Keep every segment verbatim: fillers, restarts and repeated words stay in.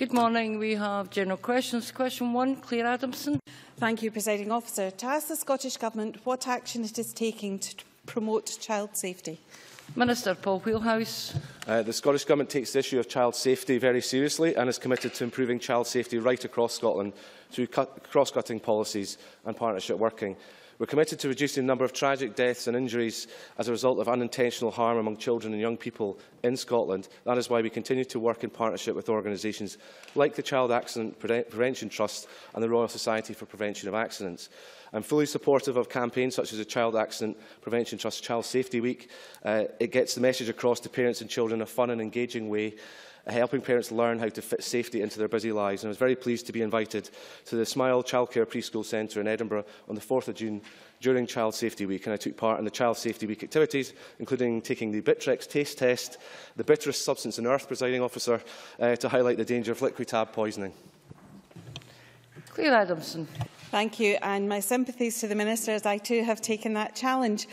Good morning. We have general questions. Question one, Clare Adamson. Thank you, Presiding Officer. To ask the Scottish Government what action it is taking to promote child safety. Minister Paul Wheelhouse. Uh, the Scottish Government takes the issue of child safety very seriously and is committed to improving child safety right across Scotland through cross-cutting policies and partnership working. We are committed to reducing the number of tragic deaths and injuries as a result of unintentional harm among children and young people in Scotland. That is why we continue to work in partnership with organisations like the Child Accident Prevention Trust and the Royal Society for Prevention of Accidents. I am fully supportive of campaigns such as the Child Accident Prevention Trust Child Safety Week. Uh, it gets the message across to parents and children in a fun and engaging way, helping parents learn how to fit safety into their busy lives. And I was very pleased to be invited to the Smile Childcare Preschool Centre in Edinburgh on the fourth of June during Child Safety Week, and I took part in the Child Safety Week activities, including taking the Bitrex taste test, the bitterest substance on earth, Presiding Officer, uh, to highlight the danger of liquid-tab poisoning. Clare Adamson. Thank you, and my sympathies to the Minister, as I too have taken that challenge.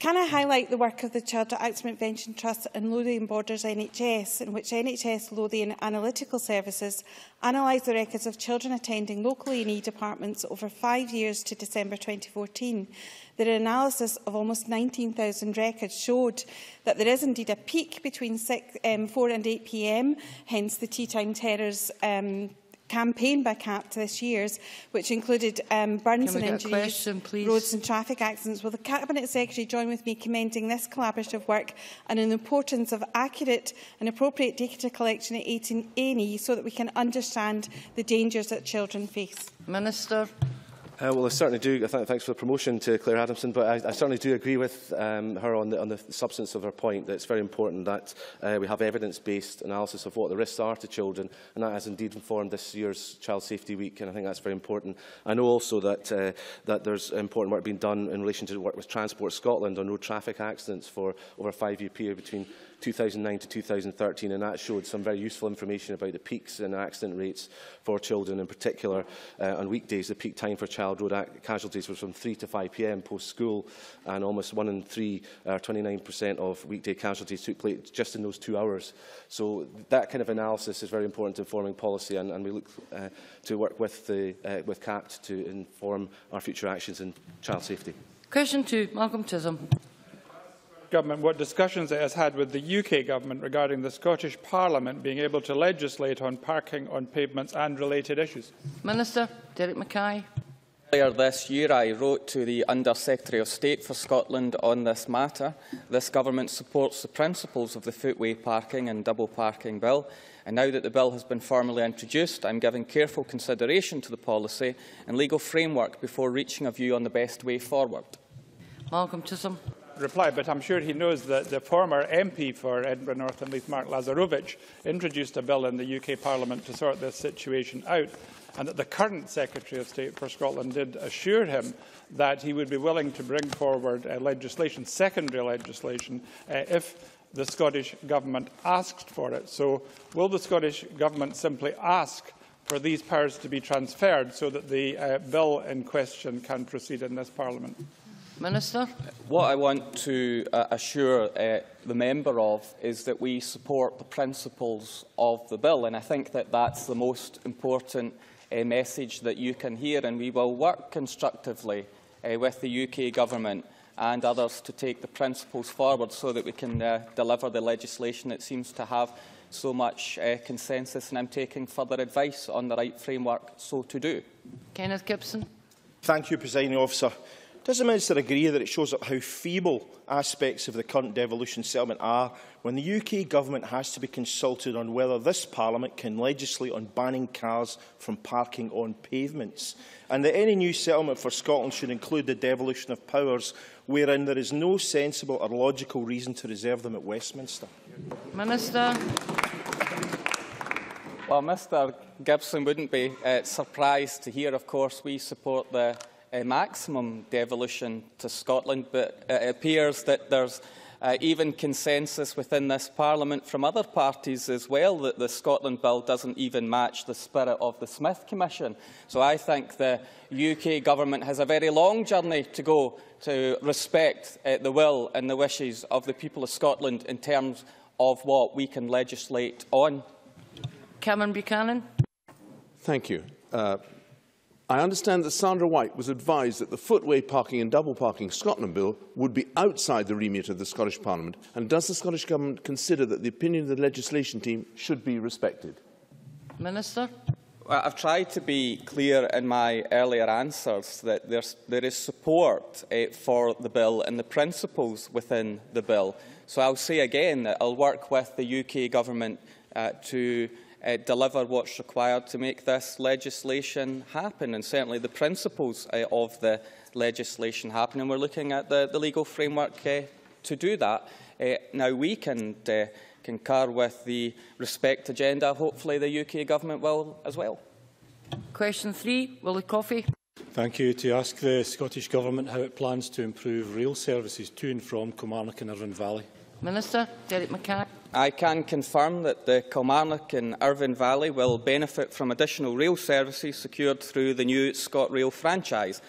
Can I highlight the work of the Child Accident Prevention Trust and Lothian Borders N H S, in which N H S Lothian Analytical Services analysed the records of children attending local A and E departments over five years to December twenty fourteen. Their analysis of almost nineteen thousand records showed that there is indeed a peak between six, um, four and eight p m, hence the Tea Time Terrors um, campaign by C A P this year's, which included um, burns and injuries, question, roads and traffic accidents. Will the Cabinet Secretary join with me commending this collaborative work and an importance of accurate and appropriate data collection at A and E so that we can understand the dangers that children face? Minister. Uh, well, I certainly do. Thanks for the promotion to Clare Adamson, but I, I certainly do agree with um, her on the, on the substance of her point that it's very important that uh, we have evidence-based analysis of what the risks are to children, and that has indeed informed this year's Child Safety Week, and I think that's very important. I know also that, uh, that there's important work being done in relation to work with Transport Scotland on road traffic accidents for over a five-year period between two thousand nine to two thousand thirteen, and that showed some very useful information about the peaks in accident rates for children, in particular uh, on weekdays. The peak time for child road casualties was from three to five p m post-school, and almost one in three, or uh, twenty-nine percent of weekday casualties took place just in those two hours. So that kind of analysis is very important to informing policy, and, and we look uh, to work with, the, uh, with C A P to inform our future actions in child safety. Question two, Malcolm Chisholm. Government what discussions it has had with the U K Government regarding the Scottish Parliament being able to legislate on parking on pavements and related issues. Minister, Derek Mackay. Earlier this year I wrote to the Under-Secretary of State for Scotland on this matter. This Government supports the principles of the Footway Parking and Double Parking Bill, and now that the bill has been formally introduced, I am giving careful consideration to the policy and legal framework before reaching a view on the best way forward. Malcolm Chisholm. Reply, but I'm sure he knows that the former M P for Edinburgh North and Leith, Mark Lazarovich, introduced a bill in the U K Parliament to sort this situation out, and that the current Secretary of State for Scotland did assure him that he would be willing to bring forward uh, legislation, secondary legislation, uh, if the Scottish Government asked for it. So will the Scottish Government simply ask for these powers to be transferred so that the uh, bill in question can proceed in this Parliament? Minister. What I want to uh, assure uh, the member of is that we support the principles of the bill, and I think that that's the most important uh, message that you can hear, and we will work constructively uh, with the U K Government and others to take the principles forward so that we can uh, deliver the legislation that seems to have so much uh, consensus, and I'm taking further advice on the right framework so to do. Kenneth Gibson. Thank you, Presiding Officer. Does the Minister agree that it shows up how feeble aspects of the current devolution settlement are when the U K Government has to be consulted on whether this Parliament can legislate on banning cars from parking on pavements, and that any new settlement for Scotland should include the devolution of powers wherein there is no sensible or logical reason to reserve them at Westminster? Minister. Well, Mr Gibson wouldn't be uh, surprised to hear, of course, we support the Uh, maximum devolution to Scotland, but uh, it appears that there's uh, even consensus within this Parliament from other parties as well that the Scotland Bill doesn't even match the spirit of the Smith Commission. So I think the U K Government has a very long journey to go to respect uh, the will and the wishes of the people of Scotland in terms of what we can legislate on. Cameron Buchanan. Thank you. Uh, I understand that Sandra White was advised that the footway parking and double parking Scotland Bill would be outside the remit of the Scottish Parliament, and does the Scottish Government consider that the opinion of the legislation team should be respected? Minister. Well, I've tried to be clear in my earlier answers that there's, there is support uh, for the bill and the principles within the bill. So I'll say again that I'll work with the U K Government uh, to Uh, deliver what's required to make this legislation happen, and certainly the principles uh, of the legislation happen. And we're looking at the, the legal framework uh, to do that. Uh, now, we can uh, concur with the Respect agenda. Hopefully, the U K Government will as well. Question three, Willie Coffey. Thank you. To ask the Scottish Government how it plans to improve rail services to and from Kilmarnock and Irvine Valley. Minister. Derek Mackay. I can confirm that the Kilmarnock and Irvine Valley will benefit from additional rail services secured through the new ScotRail franchise.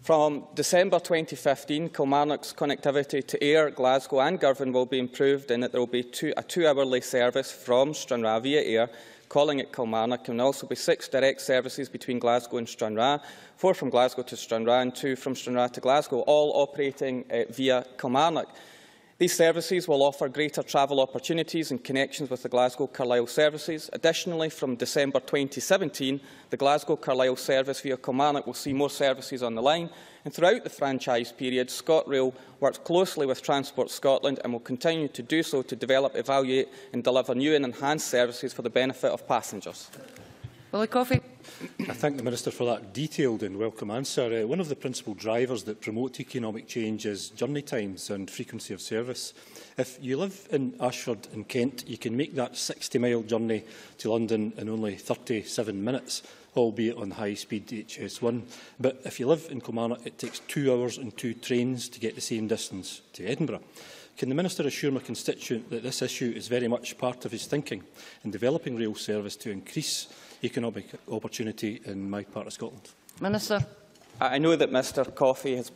From December twenty fifteen, Kilmarnock's connectivity to Ayr, Glasgow and Girvan will be improved, and that there will be two, a two-hourly service from Stranraer via Ayr, calling at Kilmarnock. There will also be six direct services between Glasgow and Stranraer, four from Glasgow to Stranraer and two from Stranraer to Glasgow, all operating uh, via Kilmarnock. These services will offer greater travel opportunities and connections with the Glasgow-Carlisle services. Additionally, from December twenty seventeen, the Glasgow-Carlisle service via Kilmarnock will see more services on the line. And throughout the franchise period, ScotRail works closely with Transport Scotland and will continue to do so to develop, evaluate and deliver new and enhanced services for the benefit of passengers. Willie Coffey. I thank the Minister for that detailed and welcome answer. Uh, one of the principal drivers that promote economic change is journey times and frequency of service. If you live in Ashford in Kent, you can make that sixty mile journey to London in only thirty-seven minutes, albeit on high-speed H S one. But if you live in Kilmarnock, it takes two hours and two trains to get the same distance to Edinburgh. Can the Minister assure my constituent that this issue is very much part of his thinking in developing rail service to increase economic opportunity in my part of Scotland? Minister. I know that Mr Coffey has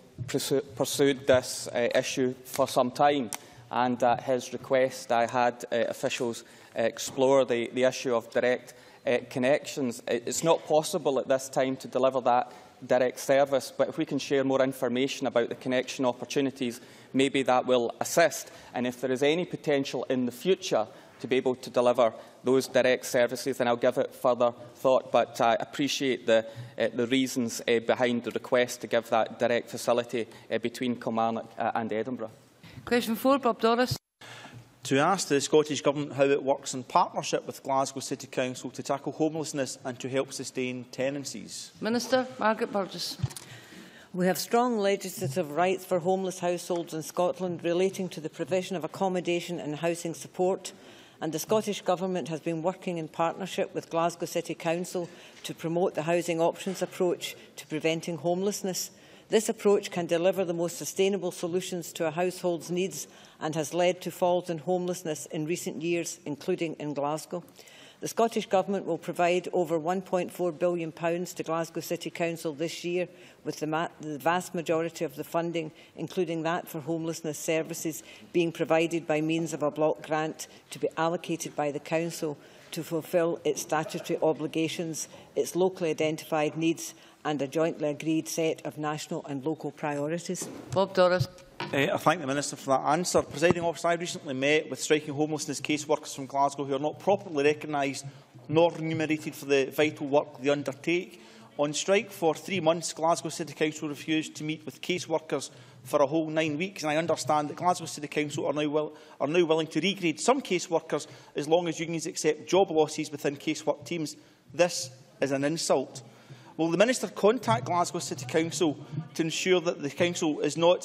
pursued this uh, issue for some time, and at his request I had uh, officials uh, explore the, the issue of direct uh, connections. It's not possible at this time to deliver that direct service, but if we can share more information about the connection opportunities, maybe that will assist. And if there is any potential in the future to be able to deliver those direct services, then I'll give it further thought. But I appreciate the, uh, the reasons uh, behind the request to give that direct facility uh, between Kilmarnock uh, and Edinburgh. Question four, Bob Doris. To ask the Scottish Government how it works in partnership with Glasgow City Council to tackle homelessness and to help sustain tenancies. Minister Margaret Burgess. We have strong legislative rights for homeless households in Scotland relating to the provision of accommodation and housing support, and the Scottish Government has been working in partnership with Glasgow City Council to promote the housing options approach to preventing homelessness. This approach can deliver the most sustainable solutions to a household's needs and has led to falls in homelessness in recent years, including in Glasgow. The Scottish Government will provide over one point four billion pounds to Glasgow City Council this year, with the, ma the vast majority of the funding, including that for homelessness services, being provided by means of a block grant to be allocated by the Council to fulfil its statutory obligations, its locally identified needs and a jointly agreed set of national and local priorities. Bob Doris. Uh, I thank the Minister for that answer. Presiding Officer, I recently met with striking homelessness caseworkers from Glasgow who are not properly recognised nor remunerated for the vital work they undertake. On strike for three months, Glasgow City Council refused to meet with caseworkers for a whole nine weeks, and I understand that Glasgow City Council are now, will, are now willing to regrade some caseworkers as long as unions accept job losses within casework teams. This is an insult. Will the Minister contact Glasgow City Council to ensure that the Council is not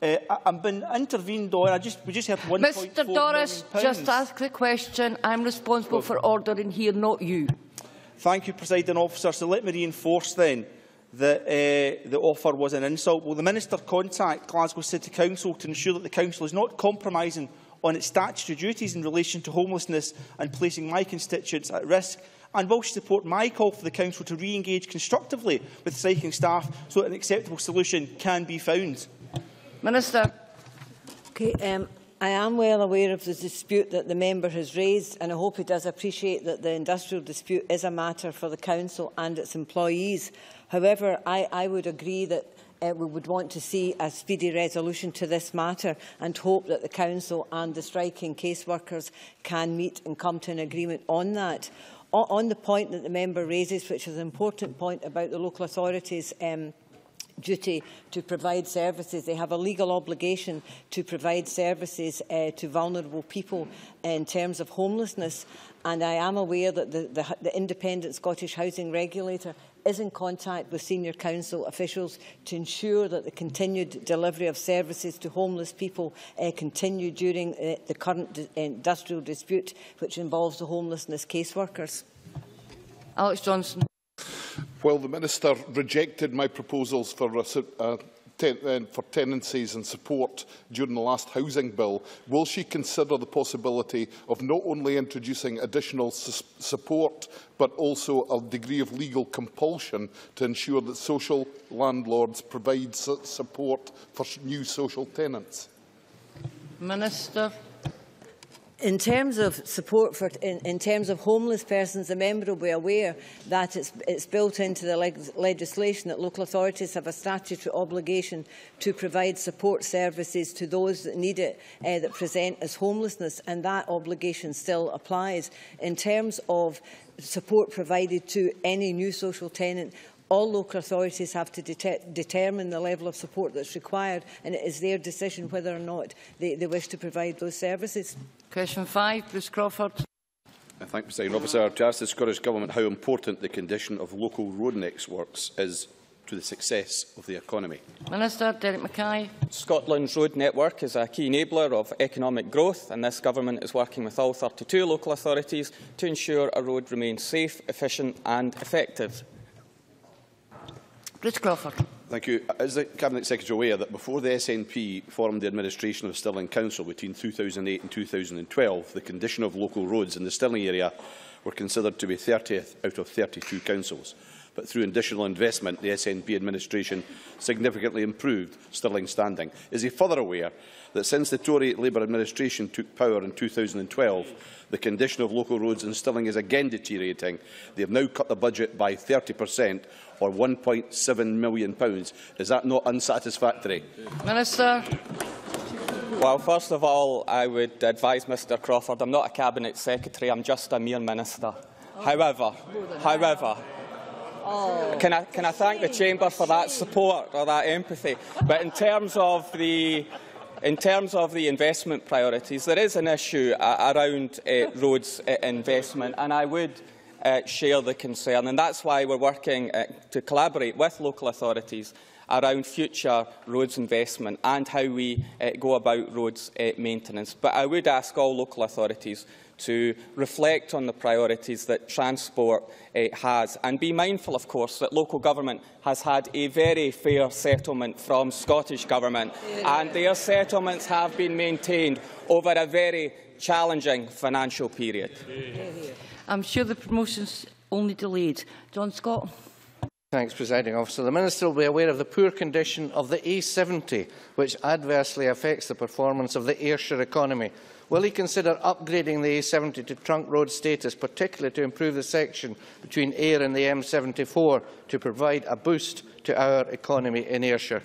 Uh, I've been intervened on. I just, we just have one. Mister Doris, just ask the question. I'm responsible for ordering here, not you. Thank you, Presiding Officer. So let me reinforce then that uh, the offer was an insult. Will the Minister contact Glasgow City Council to ensure that the Council is not compromising on its statutory duties in relation to homelessness and placing my constituents at risk? And will she support my call for the Council to re-engage constructively with striking staff so that an acceptable solution can be found? Minister. Okay, um, I am well aware of the dispute that the member has raised, and I hope he does appreciate that the industrial dispute is a matter for the Council and its employees. However, I, I would agree that Uh, we would want to see a speedy resolution to this matter and hope that the Council and the striking caseworkers can meet and come to an agreement on that. O on the point that the member raises, which is an important point about the local authorities' um, duty to provide services. They have a legal obligation to provide services uh, to vulnerable people in terms of homelessness. And I am aware that the, the, the independent Scottish housing regulator is in contact with senior council officials to ensure that the continued delivery of services to homeless people uh, continue during uh, the current industrial dispute, which involves the homelessness caseworkers. Alex Johnson. Well, the Minister rejected my proposals for a, uh, ten, uh, for tenancies and support during the last housing bill. Will she consider the possibility of not only introducing additional su support, but also a degree of legal compulsion to ensure that social landlords provide su support for new social tenants? Minister. In terms of support for, in, in terms of homeless persons, the member will be aware that it's, it's built into the leg legislation that local authorities have a statutory obligation to provide support services to those that need it, uh, that present as homelessness, and that obligation still applies. In terms of support provided to any new social tenant, all local authorities have to de determine the level of support that's required, and it is their decision whether or not they, they wish to provide those services. Question five, Bruce Crawford. I thank the Presiding Officer. To ask the Scottish Government how important the condition of local road networks is to the success of the economy. Minister Derek Mackay. Scotland's road network is a key enabler of economic growth, and this Government is working with all thirty-two local authorities to ensure a road remains safe, efficient and effective. Bruce Crawford. Thank you. Is the Cabinet Secretary aware that before the S N P formed the administration of Stirling Council between two thousand eight and two thousand twelve, the condition of local roads in the Stirling area were considered to be thirtieth out of thirty-two councils? But through additional investment, the S N P administration significantly improved Stirling's standing. Is he further aware that since the Tory Labour administration took power in two thousand twelve, the condition of local roads in Stirling is again deteriorating? They have now cut the budget by thirty percent, or one point seven million pounds. Is that not unsatisfactory? Minister. Well, first of all, I would advise Mr Crawford, I'm not a Cabinet Secretary, I'm just a mere Minister. Oh. However, however, oh. can I, can I thank the Chamber for that support or that empathy? But in terms of the In terms of the investment priorities, there is an issue uh, around uh, roads uh, investment, and I would uh, share the concern. And that's why we're working uh, to collaborate with local authorities around future roads investment and how we uh, go about roads uh, maintenance. But I would ask all local authorities to reflect on the priorities that transport uh, has, and be mindful, of course, that local government has had a very fair settlement from Scottish Government, yeah. and their settlements have been maintained over a very challenging financial period. Yeah. I'm sure the promotion's only delayed. John Scott. Thanks, Presiding Officer. The Minister will be aware of the poor condition of the A seventy, which adversely affects the performance of the Ayrshire economy. Will he consider upgrading the A seventy to trunk road status, particularly to improve the section between Ayr and the M seventy-four, to provide a boost to our economy in Ayrshire?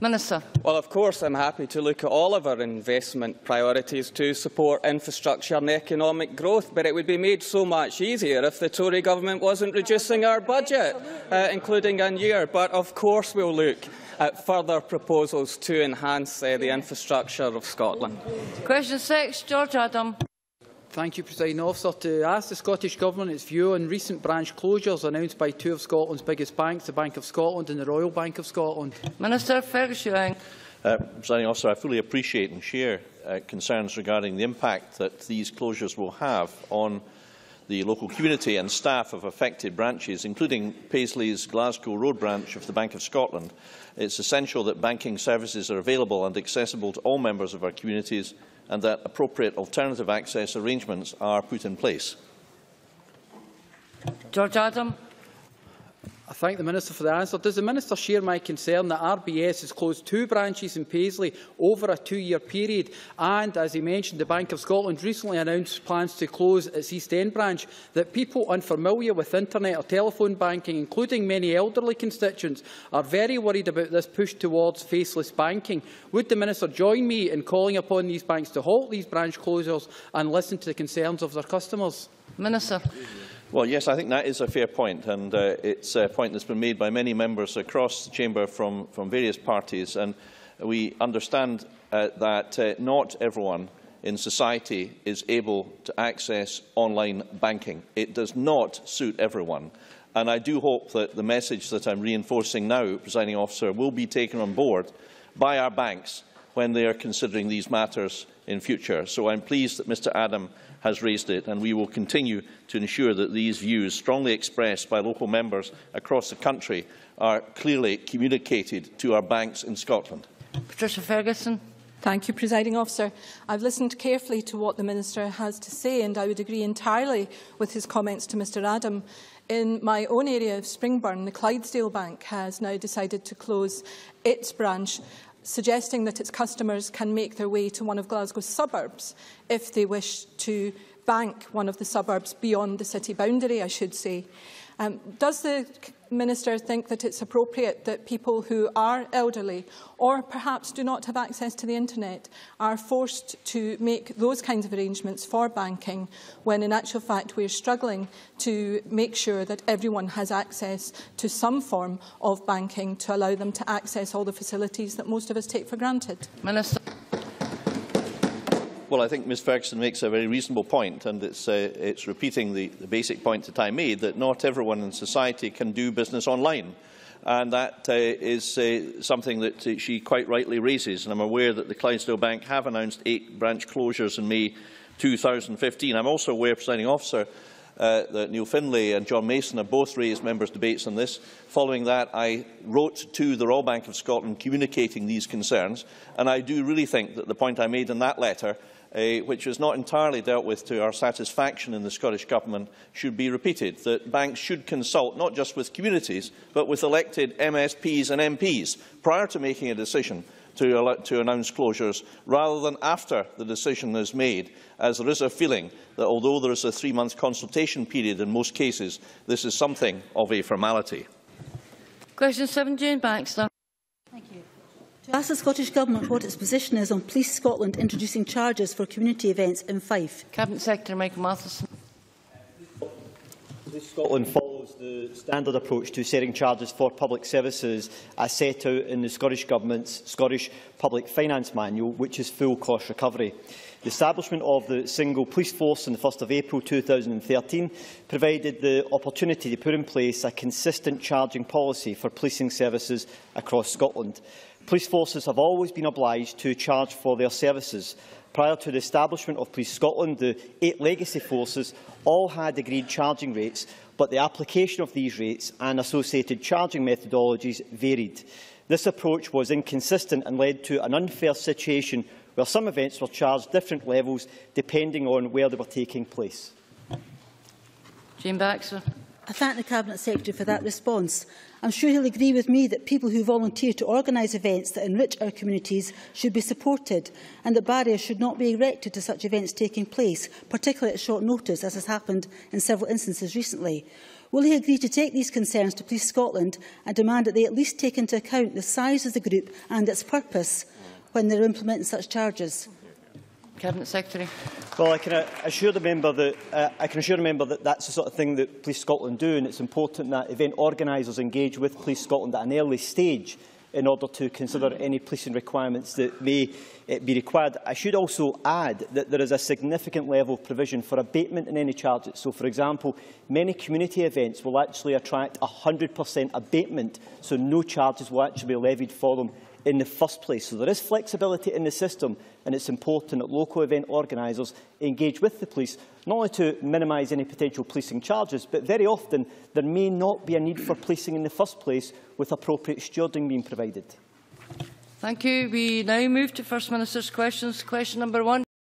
Minister. Well, of course, I'm happy to look at all of our investment priorities to support infrastructure and economic growth, but it would be made so much easier if the Tory government wasn't reducing our budget, uh, including in year. But of course, we'll look at further proposals to enhance uh, the infrastructure of Scotland. Question six, George Adam. Thank you, Presiding Officer. To ask the Scottish Government its view on recent branch closures announced by two of Scotland's biggest banks, the Bank of Scotland and the Royal Bank of Scotland. Minister Ferguson. Uh, Presiding Officer, I fully appreciate and share uh, concerns regarding the impact that these closures will have on the local community and staff of affected branches, including Paisley's Glasgow Road branch of the Bank of Scotland. It is essential that banking services are available and accessible to all members of our communities, and that appropriate alternative access arrangements are put in place. George Adam. I thank the Minister for the answer. Does the Minister share my concern that R B S has closed two branches in Paisley over a two-year period and, as he mentioned, the Bank of Scotland recently announced plans to close its East End branch, that people unfamiliar with internet or telephone banking, including many elderly constituents, are very worried about this push towards faceless banking? Would the Minister join me in calling upon these banks to halt these branch closures and listen to the concerns of their customers? Minister. Well, yes, I think that is a fair point, and uh, it's a point that's been made by many members across the chamber from, from various parties, and we understand uh, that uh, not everyone in society is able to access online banking. It does not suit everyone, and I do hope that the message that I'm reinforcing now, Presiding Officer, will be taken on board by our banks when they are considering these matters in future. So I'm pleased that Mister Adam has raised it, and we will continue to ensure that these views, strongly expressed by local members across the country, are clearly communicated to our banks in Scotland. Patricia Ferguson. Thank you, Presiding Officer. I've listened carefully to what the Minister has to say, and I would agree entirely with his comments to Mister Adam. In my own area of Springburn, the Clydesdale Bank has now decided to close its branch, suggesting that its customers can make their way to one of Glasgow's suburbs if they wish to bank one of the suburbs beyond the city boundary, I should say. Um, does the Minister think that it's appropriate that people who are elderly or perhaps do not have access to the internet are forced to make those kinds of arrangements for banking, when in actual fact we're struggling to make sure that everyone has access to some form of banking to allow them to access all the facilities that most of us take for granted? Minister. Well, I think Ms Ferguson makes a very reasonable point, and it's, uh, it's repeating the, the basic point that I made, that not everyone in society can do business online. And that uh, is uh, something that uh, she quite rightly raises, and I'm aware that the Clydesdale Bank have announced eight branch closures in May two thousand fifteen. I'm also aware, Presiding Officer, uh, that Neil Findlay and John Mason have both raised members' debates on this. Following that, I wrote to the Royal Bank of Scotland communicating these concerns, and I do really think that the point I made in that letter, Uh, which was not entirely dealt with to our satisfaction in the Scottish Government, should be repeated, that banks should consult not just with communities but with elected M S Ps and M Ps prior to making a decision to, to announce closures, rather than after the decision is made, as there is a feeling that although there is a three-month consultation period in most cases, this is something of a formality. Question seven, Jayne Baxter. Thank you. To ask the Scottish Government what its position is on Police Scotland introducing charges for community events in Fife. Cabinet Secretary Michael Matheson. Police Scotland follows the standard approach to setting charges for public services as set out in the Scottish Government's Scottish Public Finance Manual, which is full cost recovery. The establishment of the single police force on the first of April two thousand thirteen provided the opportunity to put in place a consistent charging policy for policing services across Scotland. Police forces have always been obliged to charge for their services. Prior to the establishment of Police Scotland, the eight legacy forces all had agreed charging rates, but the application of these rates and associated charging methodologies varied. This approach was inconsistent and led to an unfair situation where some events were charged different levels depending on where they were taking place. Jayne Baxter. I thank the Cabinet Secretary for that response. I'm sure he'll agree with me that people who volunteer to organise events that enrich our communities should be supported, and that barriers should not be erected to such events taking place, particularly at short notice, as has happened in several instances recently. Will he agree to take these concerns to Police Scotland and demand that they at least take into account the size of the group and its purpose when they are implementing such charges? Cabinet Secretary. Well, I can assure the member that uh, I can assure the member that that's the sort of thing that Police Scotland do, and it's important that event organisers engage with Police Scotland at an early stage in order to consider any policing requirements that may uh, be required. I should also add that there is a significant level of provision for abatement in any charges. So, for example, many community events will actually attract one hundred percent abatement, so no charges will actually be levied for them in the first place. So there is flexibility in the system, and it's important that local event organisers engage with the police, not only to minimise any potential policing charges, but very often there may not be a need for policing in the first place, with appropriate stewarding being provided. Thank you. We now move to First Minister's questions. Question number one.